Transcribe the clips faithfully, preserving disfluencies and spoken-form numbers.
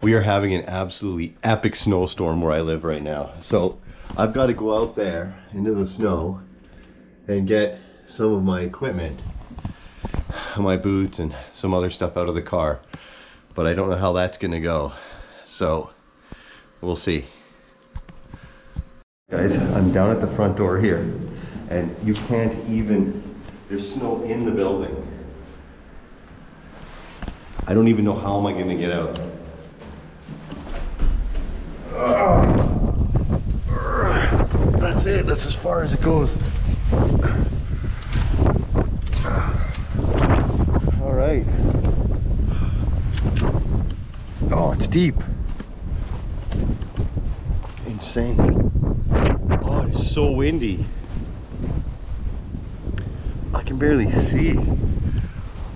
We are having an absolutely epic snowstorm where I live right now. So I've got to go out there into the snow and get some of my equipment, my boots and some other stuff out of the car. But I don't know how that's gonna go. So we'll see. Guys, I'm down at the front door here and you can't even, there's snow in the building. I don't even know how am I gonna get out. Uh, that's it, that's as far as it goes. All right. Oh, it's deep. Insane. Oh, it's so windy. I can barely see.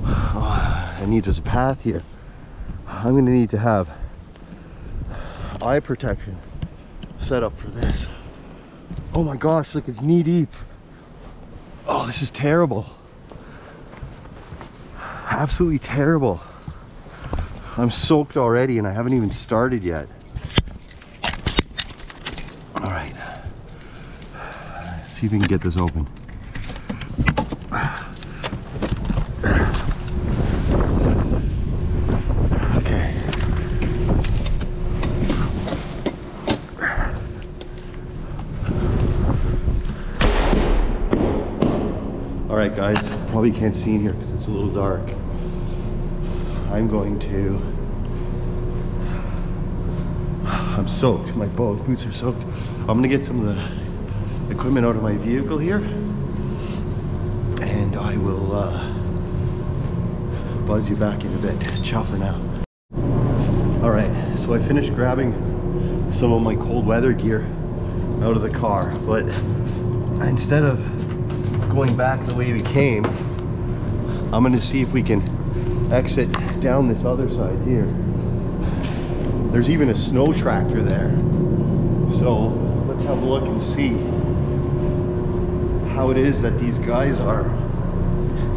I need this path here. I'm gonna need to have eye protection set up for this. Oh my gosh, look, it's knee deep. Oh, this is terrible. Absolutely terrible. I'm soaked already and I haven't even started yet. All right, let's see if we can get this open. Alright guys, probably can't see in here because it's a little dark. I'm going to... I'm soaked, my boots are soaked. I'm going to get some of the equipment out of my vehicle here. And I will uh, buzz you back in a bit. Ciao for now. Alright, so I finished grabbing some of my cold weather gear out of the car. But instead of going back the way we came, I'm gonna see if we can exit down this other side here. There's even a snow tractor there. So let's have a look and see how it is that these guys are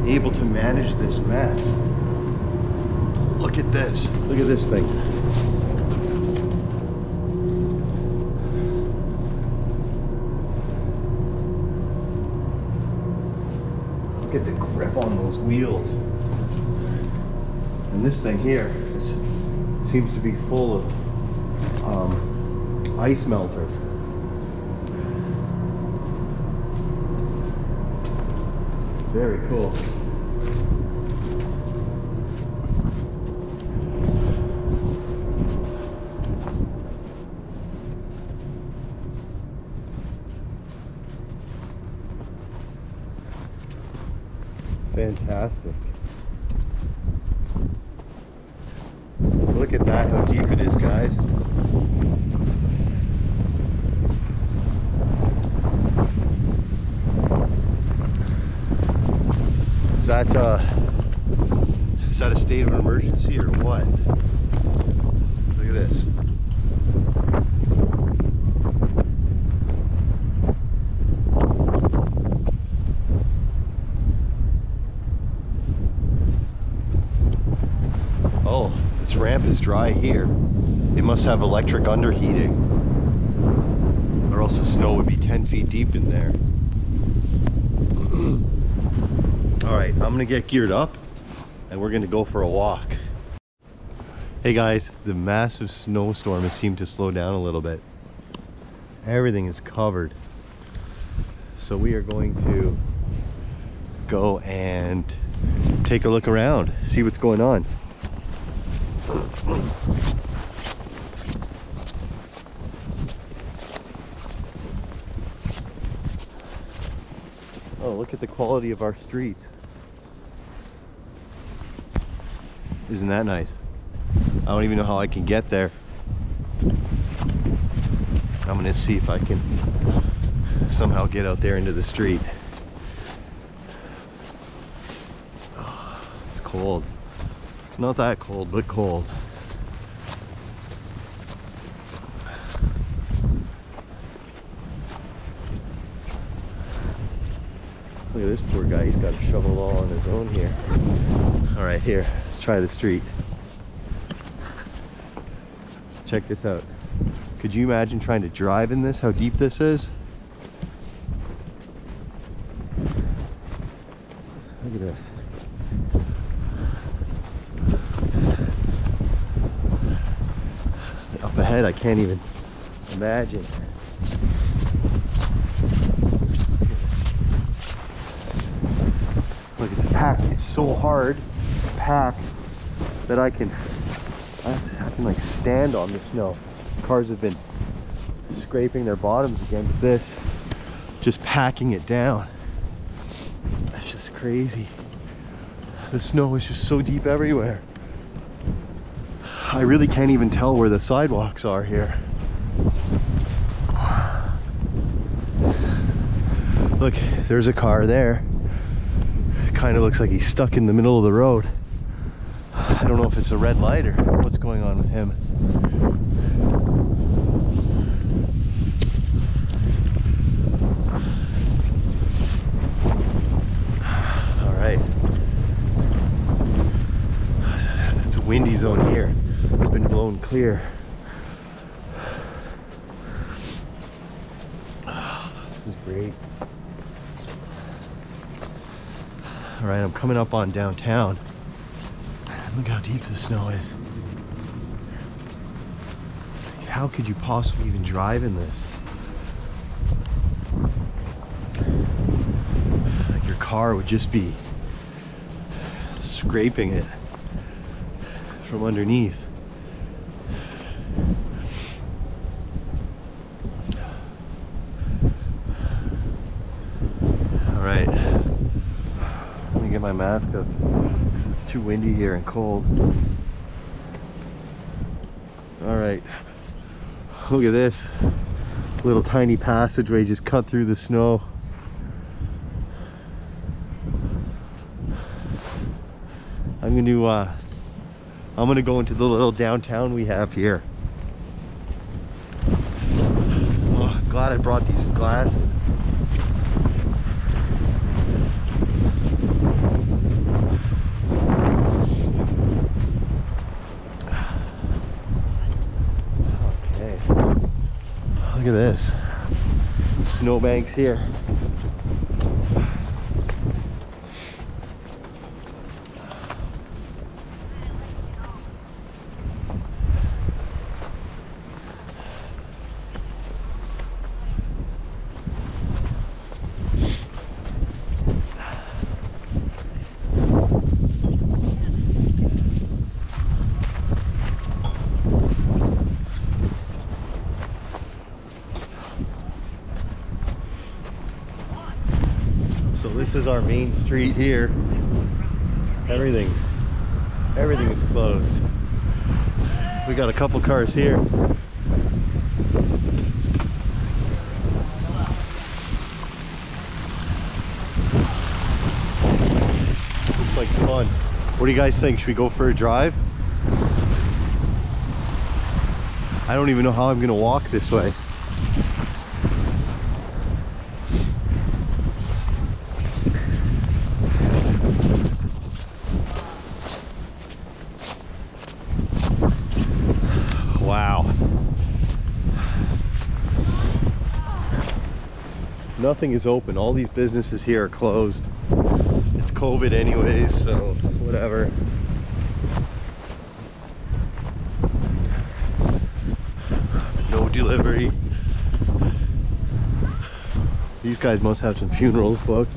able to manage this mess. Look at this. Look at this thing. Get the grip on those wheels. And this thing here is, seems to be full of um, ice melter. Very cool. Fantastic. Look at that, how deep it is, guys. Is that, uh, is that a state of emergency or what? Look at this. Ramp is dry here. It must have electric underheating, or else the snow would be ten feet deep in there. All right, I'm gonna get geared up and we're gonna go for a walk. Hey guys, the massive snowstorm has seemed to slow down a little bit. Everything is covered. So we are going to go and take a look around, see what's going on. Oh, look at the quality of our streets. Isn't that nice? I don't even know how I can get there. I'm gonna see if I can somehow get out there into the street. Oh, it's cold. Not that cold, but cold. Look at this poor guy, he's got a shovel all on his own here. All right, here, let's try the street. Check this out. Could you imagine trying to drive in this, how deep this is? Look at this. Up ahead, I can't even imagine. Look, it's packed. It's so hard, packed, that I can, I can like stand on the snow. Cars have been scraping their bottoms against this, just packing it down. That's just crazy. The snow is just so deep everywhere. I really can't even tell where the sidewalks are here. Look, there's a car there. It kind of looks like he's stuck in the middle of the road. I don't know if it's a red light or what's going on with him. All right. It's a windy zone here. It's been blown clear. This is great. All right, I'm coming up on downtown. Look how deep the snow is. How could you possibly even drive in this? Like, your car would just be scraping it from underneath. My mask up because it's too windy here and cold. All right, look at this little tiny passageway just cut through the snow. I'm going to uh, I'm going to go into the little downtown we have here. Oh, I'm glad I brought these glasses. Look at this. Snowbanks here. This is our main street here. Everything, everything is closed. We got a couple cars here. Looks like fun. What do you guys think? Should we go for a drive? I don't even know how I'm gonna walk this way. Nothing is open. All these businesses here are closed. It's COVID anyways, so whatever. No delivery. These guys must have some funerals booked.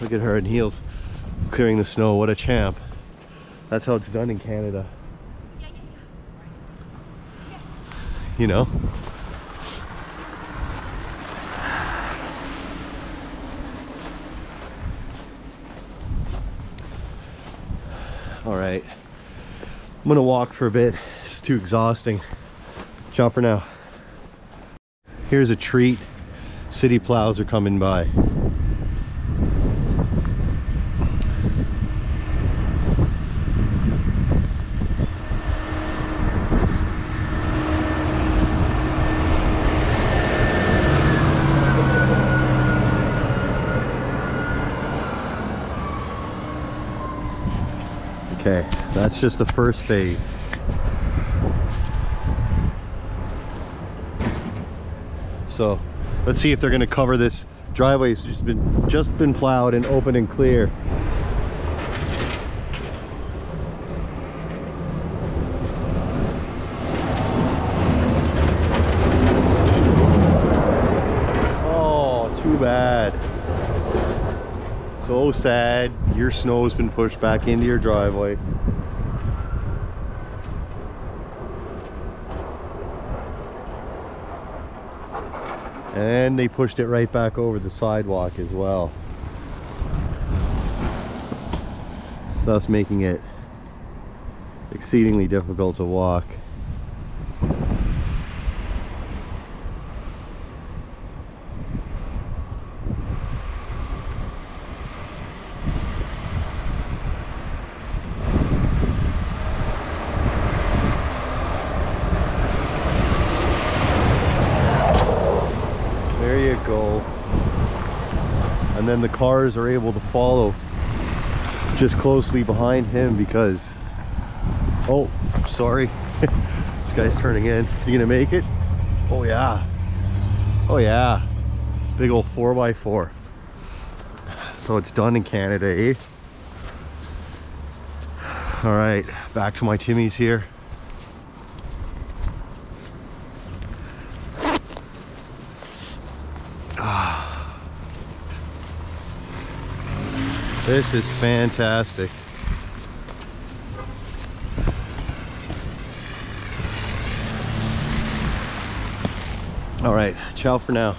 Look at her in heels, clearing the snow. What a champ. That's how it's done in Canada. You know? All right, I'm gonna walk for a bit. It's too exhausting. Ciao for now. Here's a treat. City plows are coming by. Okay, that's just the first phase. So let's see if they're going to cover this driveway. It's just been just been plowed and open and clear. Oh, too bad. So sad. Your snow's been pushed back into your driveway. And they pushed it right back over the sidewalk as well, thus making it exceedingly difficult to walk. And then the cars are able to follow just closely behind him because, oh, sorry, this guy's turning in. Is he gonna make it? Oh yeah, oh yeah, big old four by four. So it's done in Canada, eh? All right, back to my Timmy's here. This is fantastic. All right, ciao for now.